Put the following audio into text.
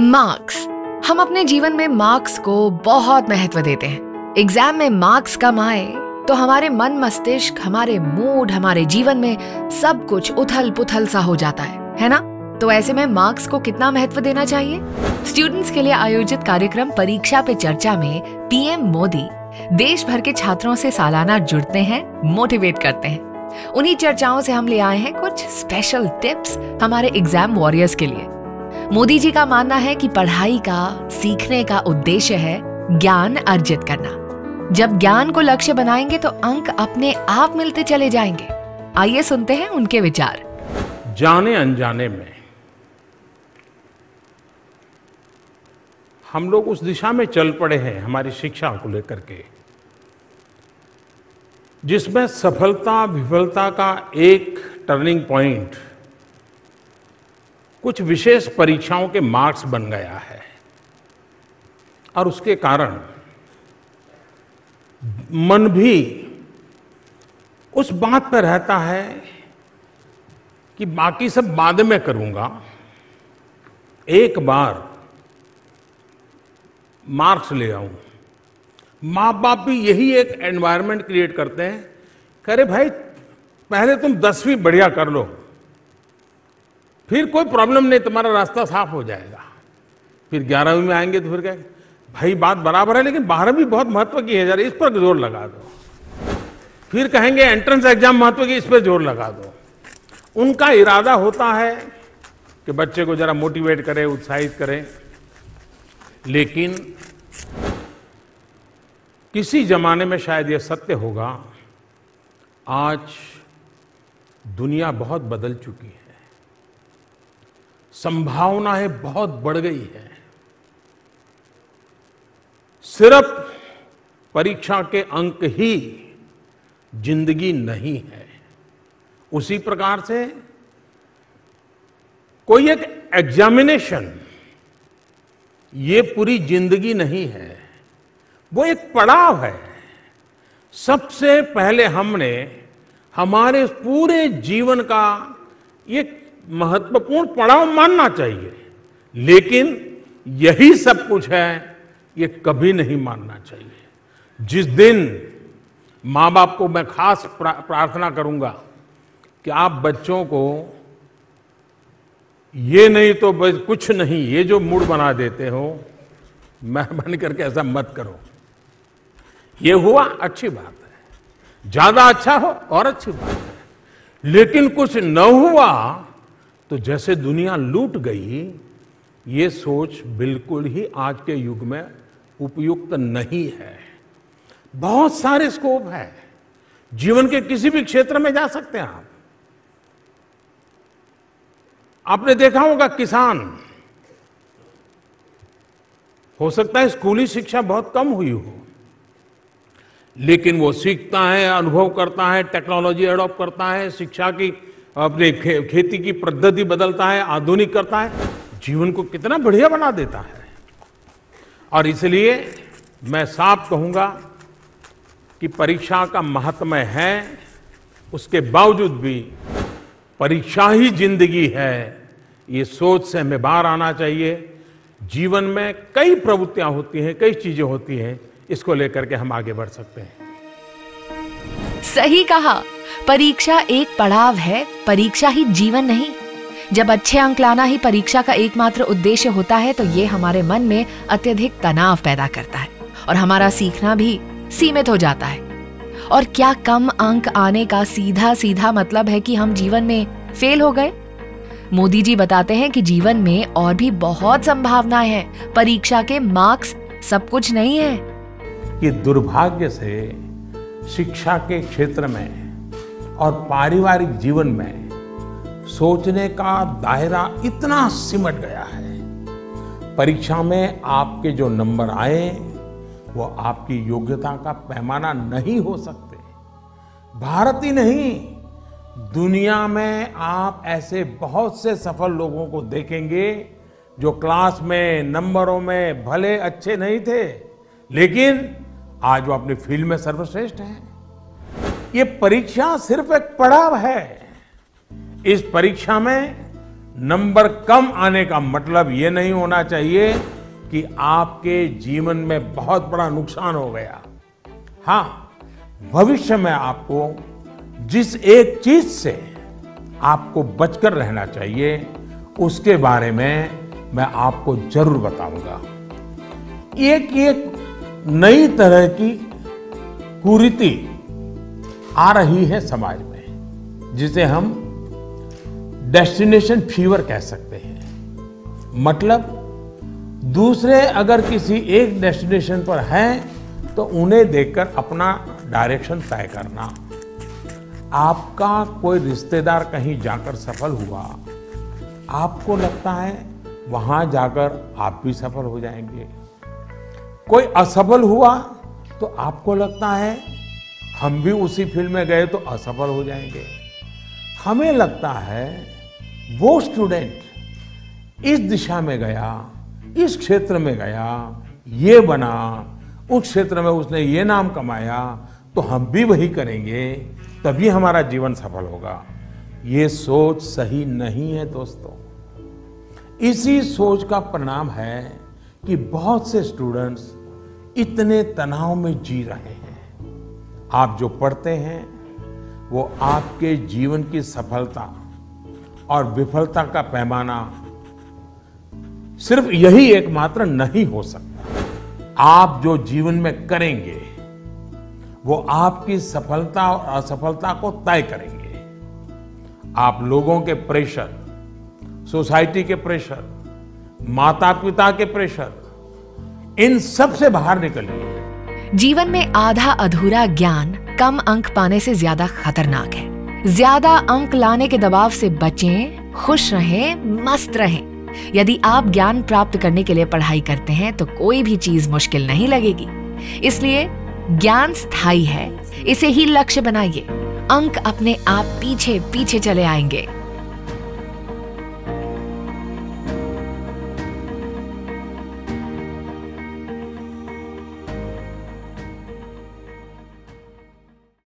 Marks. हम अपने जीवन में मार्क्स को बहुत महत्व देते हैं। एग्जाम में मार्क्स कम आए तो हमारे मन, मस्तिष्क, हमारे मूड, हमारे जीवन में सब कुछ उथल पुथल सा हो जाता है ना? तो ऐसे में मार्क्स को कितना महत्व देना चाहिए? स्टूडेंट्स के लिए आयोजित कार्यक्रम परीक्षा पे चर्चा में पीएम मोदी देश भर के छात्रों से सालाना जुड़ते हैं, मोटिवेट करते हैं। उन्हीं चर्चाओं से हम ले आए हैं कुछ स्पेशल टिप्स हमारे एग्जाम वॉरियर्स के लिए। मोदी जी का मानना है कि पढ़ाई का, सीखने का उद्देश्य है ज्ञान अर्जित करना। जब ज्ञान को लक्ष्य बनाएंगे तो अंक अपने आप मिलते चले जाएंगे। आइए सुनते हैं उनके विचार। जाने अनजाने में हम लोग उस दिशा में चल पड़े हैं हमारी शिक्षा को लेकर के, जिसमें सफलता विफलता का एक टर्निंग पॉइंट कुछ विशेष परीक्षाओं के मार्क्स बन गया है। और उसके कारण मन भी उस बात पर रहता है कि बाकी सब बाद में करूंगा, एक बार मार्क्स ले आऊं। माँ बाप भी यही एक एनवायरनमेंट क्रिएट करते हैं, करे भाई पहले तुम 10वीं बढ़िया कर लो, फिर कोई प्रॉब्लम नहीं, तुम्हारा रास्ता साफ हो जाएगा। फिर 11वीं में आएंगे तो फिर क्या, भाई बात बराबर है लेकिन 12वीं बहुत महत्व की है यार, इस पर जोर लगा दो। फिर कहेंगे एंट्रेंस एग्जाम महत्व की, इस पर जोर लगा दो। उनका इरादा होता है कि बच्चे को जरा मोटिवेट करें, उत्साहित करें, लेकिन किसी जमाने में शायद यह सत्य होगा, आज दुनिया बहुत बदल चुकी है, संभावनाएं बहुत बढ़ गई है। सिर्फ परीक्षा के अंक ही जिंदगी नहीं है। उसी प्रकार से कोई एक एग्जामिनेशन ये पूरी जिंदगी नहीं है, वो एक पड़ाव है। सबसे पहले हमने हमारे पूरे जीवन का ये महत्वपूर्ण पड़ाव मानना चाहिए, लेकिन यही सब कुछ है ये कभी नहीं मानना चाहिए। जिस दिन माँ बाप को मैं खास प्रार्थना करूंगा कि आप बच्चों को ये नहीं तो बस कुछ नहीं, ये जो मूड बना देते हो, मेहरबानी करके ऐसा मत करो। ये हुआ अच्छी बात है, ज्यादा अच्छा हो और अच्छी बात है, लेकिन कुछ न हुआ तो जैसे दुनिया लूट गई, ये सोच बिल्कुल ही आज के युग में उपयुक्त नहीं है। बहुत सारे स्कोप है, जीवन के किसी भी क्षेत्र में जा सकते हैं आप। आपने देखा होगा किसान, हो सकता है स्कूली शिक्षा बहुत कम हुई हो, लेकिन वो सीखता है, अनुभव करता है, टेक्नोलॉजी एडॉप्ट करता है, शिक्षा की अपने खेती की पद्धति बदलता है, आधुनिक करता है, जीवन को कितना बढ़िया बना देता है। और इसलिए मैं साफ कहूंगा कि परीक्षा का महत्व है, उसके बावजूद भी परीक्षा ही जिंदगी है, ये सोच से हमें बाहर आना चाहिए। जीवन में कई प्रवृत्तियां होती हैं, कई चीजें होती हैं, इसको लेकर के हम आगे बढ़ सकते हैं। सही कहा, परीक्षा एक पड़ाव है, परीक्षा ही जीवन नहीं। जब अच्छे अंक लाना ही परीक्षा का एकमात्र उद्देश्य होता है तो ये हमारे मन में अत्यधिक तनाव पैदा करता है और हमारा सीखना भी सीमित हो जाता है। और क्या कम अंक आने का सीधा मतलब है कि हम जीवन में फेल हो गए? मोदी जी बताते हैं कि जीवन में और भी बहुत संभावनाएं हैं, परीक्षा के मार्क्स सब कुछ नहीं है। ये दुर्भाग्य से शिक्षा के क्षेत्र में और पारिवारिक जीवन में सोचने का दायरा इतना सिमट गया है, परीक्षा में आपके जो नंबर आए वो आपकी योग्यता का पैमाना नहीं हो सकते। भारत ही नहीं, दुनिया में आप ऐसे बहुत से सफल लोगों को देखेंगे जो क्लास में नंबरों में भले अच्छे नहीं थे, लेकिन आज वो अपनी फील्ड में सर्वश्रेष्ठ हैं। ये परीक्षा सिर्फ एक पड़ाव है। इस परीक्षा में नंबर कम आने का मतलब ये नहीं होना चाहिए कि आपके जीवन में बहुत बड़ा नुकसान हो गया। हाँ, भविष्य में आपको जिस एक चीज से आपको बचकर रहना चाहिए उसके बारे में मैं आपको जरूर बताऊंगा। एक एक नई तरह की कुरीति आ रही है समाज में, जिसे हम डेस्टिनेशन फीवर कह सकते हैं। मतलब दूसरे अगर किसी एक डेस्टिनेशन पर हैं तो उन्हें देखकर अपना डायरेक्शन तय करना। आपका कोई रिश्तेदार कहीं जाकर सफल हुआ, आपको लगता है वहां जाकर आप भी सफल हो जाएंगे। कोई असफल हुआ तो आपको लगता है हम भी उसी फील्ड में गए तो असफल हो जाएंगे। हमें लगता है वो स्टूडेंट इस दिशा में गया, इस क्षेत्र में गया, ये बना, उस क्षेत्र में उसने ये नाम कमाया तो हम भी वही करेंगे, तभी हमारा जीवन सफल होगा। ये सोच सही नहीं है दोस्तों। इसी सोच का परिणाम है कि बहुत से स्टूडेंट्स इतने तनाव में जी रहे हैं। आप जो पढ़ते हैं वो आपके जीवन की सफलता और विफलता का पैमाना सिर्फ यही एकमात्र नहीं हो सकता। आप जो जीवन में करेंगे वो आपकी सफलता और असफलता को तय करेंगे। आप लोगों के प्रेशर, सोसाइटी के प्रेशर, माता पिता के प्रेशर, इन सब से बाहर निकलिए। जीवन में आधा अधूरा ज्ञान कम अंक पाने से ज्यादा खतरनाक है। ज्यादा अंक लाने के दबाव से बचें, खुश रहें, मस्त रहें। यदि आप ज्ञान प्राप्त करने के लिए पढ़ाई करते हैं तो कोई भी चीज मुश्किल नहीं लगेगी। इसलिए ज्ञान स्थायी है, इसे ही लक्ष्य बनाइए। अंक अपने आप पीछे पीछे चले आएंगे।